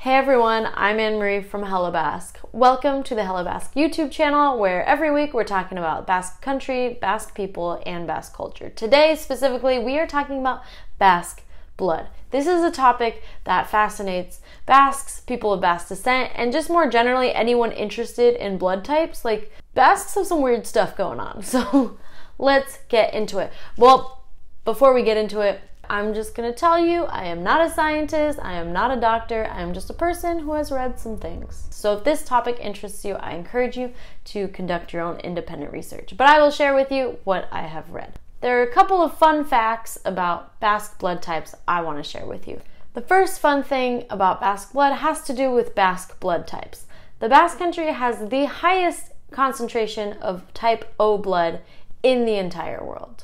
Hey everyone, I'm Anne-Marie from Hello Basque. Welcome to the Hello Basque YouTube channel, where every week we're talking about Basque country, Basque people, and Basque culture. Today, specifically, we are talking about Basque blood. This is a topic that fascinates Basques, people of Basque descent, and just more generally anyone interested in blood types. Like, Basques have some weird stuff going on, so let's get into it. Well, before we get into it, I'm just gonna tell you, I am not a scientist, I am not a doctor, I am just a person who has read some things. So if this topic interests you, I encourage you to conduct your own independent research. But I will share with you what I have read. There are a couple of fun facts about Basque blood types I want to share with you. The first fun thing about Basque blood has to do with Basque blood types. The Basque Country has the highest concentration of type O blood in the entire world.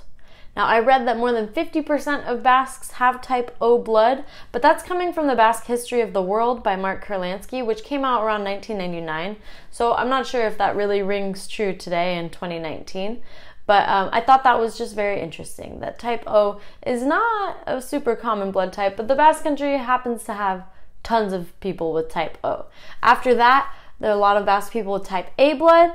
Now, I read that more than 50% of Basques have type O blood, but that's coming from the Basque History of the World by Mark Kurlansky, which came out around 1999. So I'm not sure if that really rings true today in 2019, but I thought that was just very interesting, that type O is not a super common blood type, but the Basque Country happens to have tons of people with type O. After that, there are a lot of Basque people with type A blood,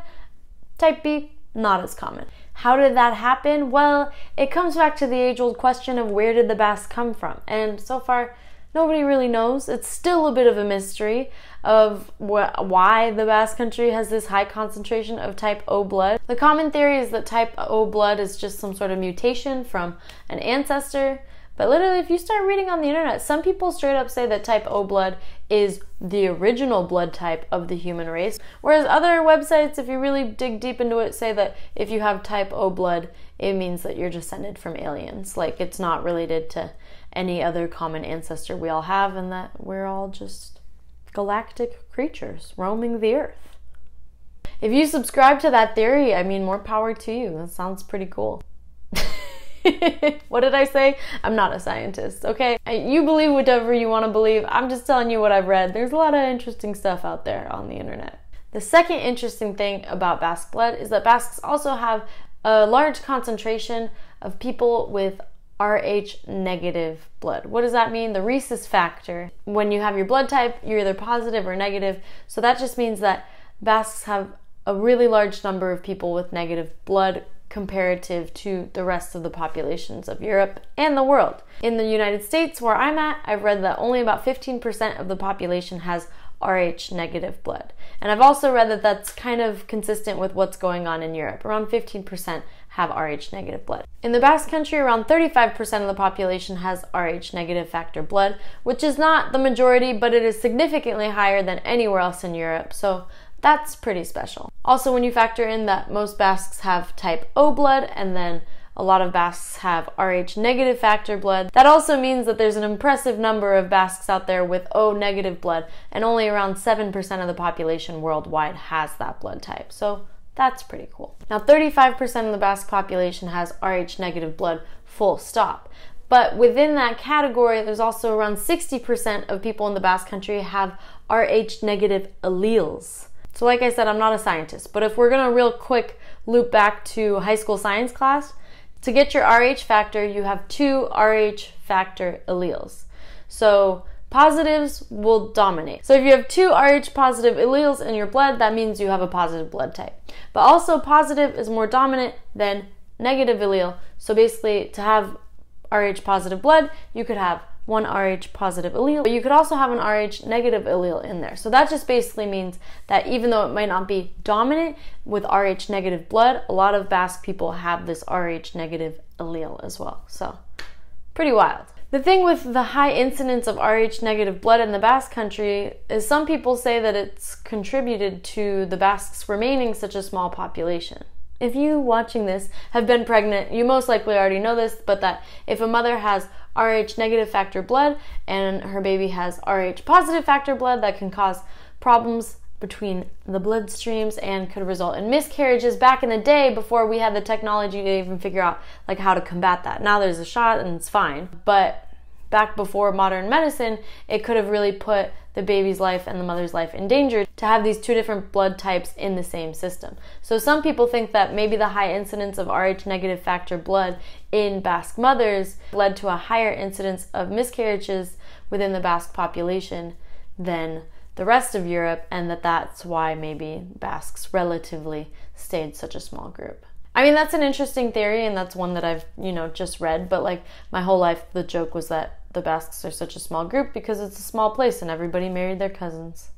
type B, not as common. How did that happen? Well, it comes back to the age-old question of where did the Basque come from? And so far, nobody really knows. It's still a bit of a mystery of why the Basque Country has this high concentration of type O blood. The common theory is that type O blood is just some sort of mutation from an ancestor. But literally, if you start reading on the internet, some people straight up say that type O blood is the original blood type of the human race. Whereas other websites, if you really dig deep into it, say that if you have type O blood, it means that you're descended from aliens. Like, it's not related to any other common ancestor we all have, and that we're all just galactic creatures roaming the earth. If you subscribe to that theory, I mean, more power to you. That sounds pretty cool. What did I say? I'm not a scientist, okay? You believe whatever you want to believe. I'm just telling you what I've read. There's a lot of interesting stuff out there on the internet. The second interesting thing about Basque blood is that Basques also have a large concentration of people with Rh negative blood. What does that mean? The rhesus factor. When you have your blood type, you're either positive or negative. So that just means that Basques have a really large number of people with negative blood comparative to the rest of the populations of Europe and the world. In the United States, where I'm at, I've read that only about 15% of the population has Rh negative blood. And I've also read that that's kind of consistent with what's going on in Europe. Around 15% have Rh negative blood. In the Basque Country, around 35% of the population has Rh negative factor blood, which is not the majority, but it is significantly higher than anywhere else in Europe. So that's pretty special. Also, when you factor in that most Basques have type O blood and then a lot of Basques have Rh negative factor blood, that also means that there's an impressive number of Basques out there with O negative blood, and only around 7% of the population worldwide has that blood type. So that's pretty cool. Now, 35% of the Basque population has Rh negative blood, full stop. But within that category, there's also around 60% of people in the Basque Country have Rh negative alleles. So like I said, I'm not a scientist, but if we're gonna real quick loop back to high school science class, to get your Rh factor, you have two Rh factor alleles. So positives will dominate. So if you have two Rh positive alleles in your blood, that means you have a positive blood type. But also, positive is more dominant than negative allele. So basically, to have Rh positive blood, you could have one Rh positive allele, but you could also have an Rh negative allele in there. So that just basically means that even though it might not be dominant with Rh negative blood, a lot of Basque people have this Rh negative allele as well. So pretty wild. The thing with the high incidence of Rh negative blood in the Basque Country is some people say that it's contributed to the Basques remaining such a small population. If you watching this have been pregnant, you most likely already know this, but that if a mother has Rh negative factor blood and her baby has Rh positive factor blood, that can cause problems between the bloodstreams and could result in miscarriages. Back in the day, before we had the technology to even figure out like how to combat that. Now there's a shot and it's fine, but back before modern medicine, it could have really put the baby's life and the mother's life in danger to have these two different blood types in the same system. So some people think that maybe the high incidence of Rh negative factor blood in Basque mothers led to a higher incidence of miscarriages within the Basque population than the rest of Europe, and that's why maybe Basques relatively stayed such a small group. I mean, that's an interesting theory, and that's one that I've, just read, but like my whole life the joke was that the Basques are such a small group because it's a small place and everybody married their cousins.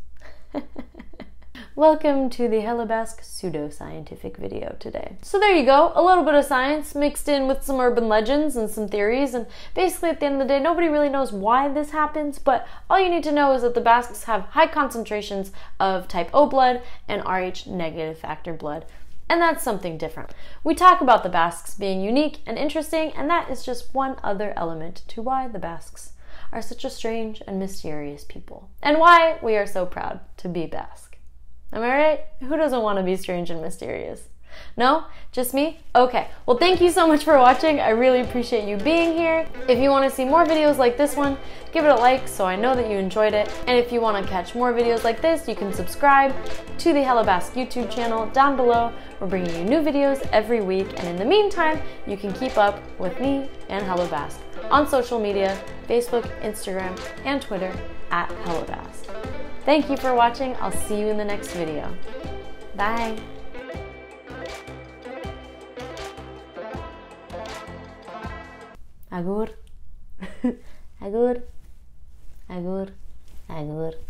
Welcome to the Hella Basque pseudo-scientific video today. So there you go, a little bit of science mixed in with some urban legends and some theories, and basically at the end of the day, nobody really knows why this happens, but all you need to know is that the Basques have high concentrations of type O blood and Rh negative factor blood, and that's something different. We talk about the Basques being unique and interesting, and that is just one other element to why the Basques are such a strange and mysterious people, and why we are so proud to be Basque. Am I right? Who doesn't want to be strange and mysterious? No? Just me? Okay. Well, thank you so much for watching. I really appreciate you being here. If you want to see more videos like this one, give it a like so I know that you enjoyed it. And if you want to catch more videos like this, you can subscribe to the Hella Basque YouTube channel down below. We're bringing you new videos every week. And in the meantime, you can keep up with me and Hella Basque on social media, Facebook, Instagram, and Twitter at Hella Basque. Thank you for watching. I'll see you in the next video. Bye. Agur. Agur. Agur. Agur.